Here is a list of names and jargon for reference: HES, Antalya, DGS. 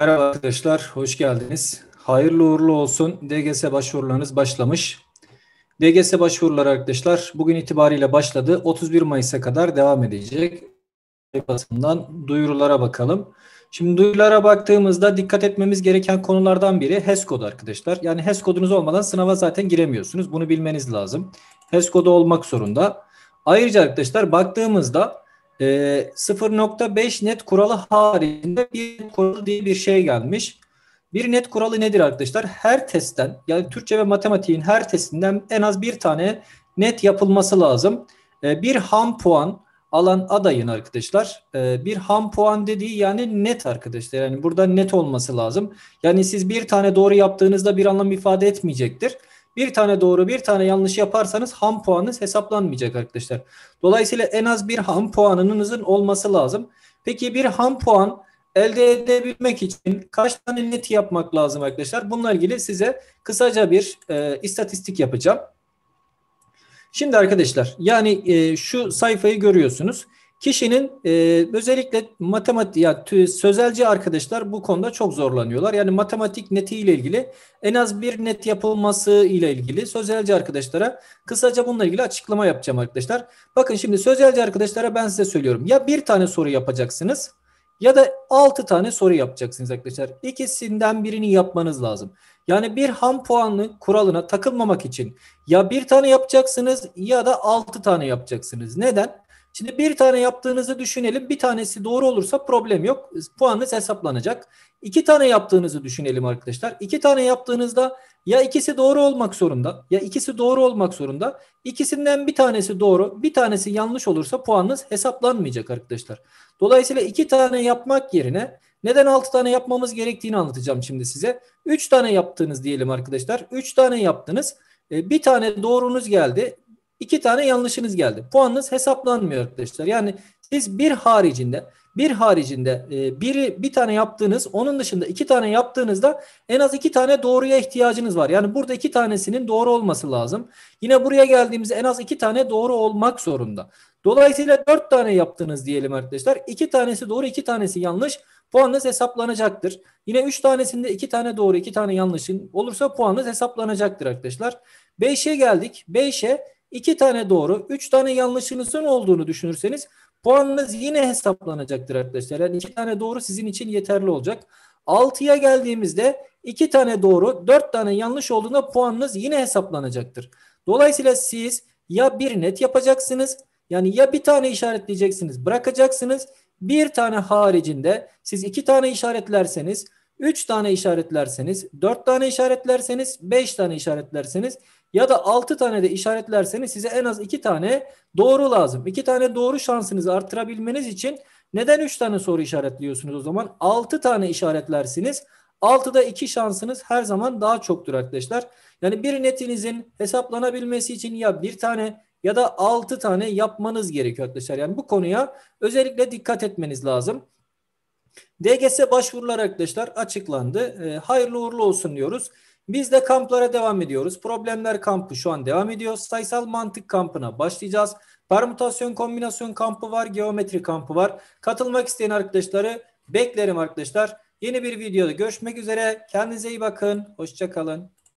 Merhaba arkadaşlar, hoş geldiniz. Hayırlı uğurlu olsun. DGS başvurularınız başlamış. DGS başvuruları arkadaşlar bugün itibariyle başladı. 31 Mayıs'a kadar devam edecek. Basından duyurulara bakalım. Şimdi duyurulara baktığımızda dikkat etmemiz gereken konulardan biri HES kodu arkadaşlar. Yani HES kodunuz olmadan sınava zaten giremiyorsunuz. Bunu bilmeniz lazım. HES kodu olmak zorunda. Ayrıca arkadaşlar baktığımızda 0.5 net kuralı haricinde bir net kuralı diye bir şey gelmiş. Bir net kuralı nedir arkadaşlar? Her testten, yani Türkçe ve matematiğin her testinden en az bir tane net yapılması lazım. Bir ham puan alan adayın arkadaşlar, bir ham puan dediği yani net arkadaşlar. Yani burada net olması lazım. Yani siz bir tane doğru yaptığınızda bir anlam ifade etmeyecektir. Bir tane doğru, bir tane yanlış yaparsanız ham puanınız hesaplanmayacak arkadaşlar. Dolayısıyla en az bir ham puanınızın olması lazım. Peki bir ham puan elde edebilmek için kaç tane net yapmak lazım arkadaşlar? Bununla ilgili size kısaca bir istatistik yapacağım. Şimdi arkadaşlar yani şu sayfayı görüyorsunuz. Kişinin özellikle matematik, yani sözelci arkadaşlar bu konuda çok zorlanıyorlar. Yani matematik neti ile ilgili en az bir net yapılması ile ilgili sözelci arkadaşlara kısaca bununla ilgili açıklama yapacağım arkadaşlar. Bakın şimdi sözelci arkadaşlara ben size söylüyorum. Ya bir tane soru yapacaksınız ya da 6 tane soru yapacaksınız arkadaşlar. İkisinden birini yapmanız lazım. Yani bir ham puanlı kuralına takılmamak için ya bir tane yapacaksınız ya da 6 tane yapacaksınız. Neden? Şimdi bir tane yaptığınızı düşünelim. Bir tanesi doğru olursa problem yok. Puanınız hesaplanacak. 2 tane yaptığınızı düşünelim arkadaşlar. 2 tane yaptığınızda ya ikisi doğru olmak zorunda ya ikisi doğru olmak zorunda. İkisinden bir tanesi doğru, bir tanesi yanlış olursa puanınız hesaplanmayacak arkadaşlar. Dolayısıyla 2 tane yapmak yerine neden 6 tane yapmamız gerektiğini anlatacağım şimdi size. 3 tane yaptınız diyelim arkadaşlar. 3 tane yaptınız. Bir tane doğrunuz geldi. 2 tane yanlışınız geldi. Puanınız hesaplanmıyor arkadaşlar. Yani siz bir haricinde bir tane yaptığınız, onun dışında 2 tane yaptığınızda en az 2 tane doğruya ihtiyacınız var. Yani burada 2 tanesinin doğru olması lazım. Yine buraya geldiğimizde en az 2 tane doğru olmak zorunda. Dolayısıyla 4 tane yaptınız diyelim arkadaşlar. 2 tanesi doğru, 2 tanesi yanlış. Puanınız hesaplanacaktır. Yine 3 tanesinde 2 tane doğru, 2 tane yanlışın olursa puanınız hesaplanacaktır arkadaşlar. 5'e geldik. 5'e 2 tane doğru, 3 tane yanlışınızın olduğunu düşünürseniz puanınız yine hesaplanacaktır arkadaşlar. Yani 2 tane doğru sizin için yeterli olacak. 6'ya geldiğimizde 2 tane doğru, 4 tane yanlış olduğunda puanınız yine hesaplanacaktır. Dolayısıyla siz ya bir net yapacaksınız, yani ya bir tane işaretleyeceksiniz, bırakacaksınız. Bir tane haricinde siz 2 tane işaretlerseniz, 3 tane işaretlerseniz, 4 tane işaretlerseniz, 5 tane işaretlerseniz ya da 6 tane de işaretlerseniz size en az 2 tane doğru lazım. 2 tane doğru şansınızı artırabilmeniz için neden 3 tane soru işaretliyorsunuz o zaman? 6 tane işaretlersiniz. 6'da 2 şansınız her zaman daha çoktur arkadaşlar. Yani bir netinizin hesaplanabilmesi için ya bir tane ya da 6 tane yapmanız gerekiyor arkadaşlar. Yani bu konuya özellikle dikkat etmeniz lazım. DGS başvuruları arkadaşlar açıklandı. Hayırlı uğurlu olsun diyoruz. Biz de kamplara devam ediyoruz. Problemler kampı şu an devam ediyor. Sayısal mantık kampına başlayacağız. Permütasyon kombinasyon kampı var. Geometri kampı var. Katılmak isteyen arkadaşları beklerim arkadaşlar. Yeni bir videoda görüşmek üzere. Kendinize iyi bakın. Hoşça kalın.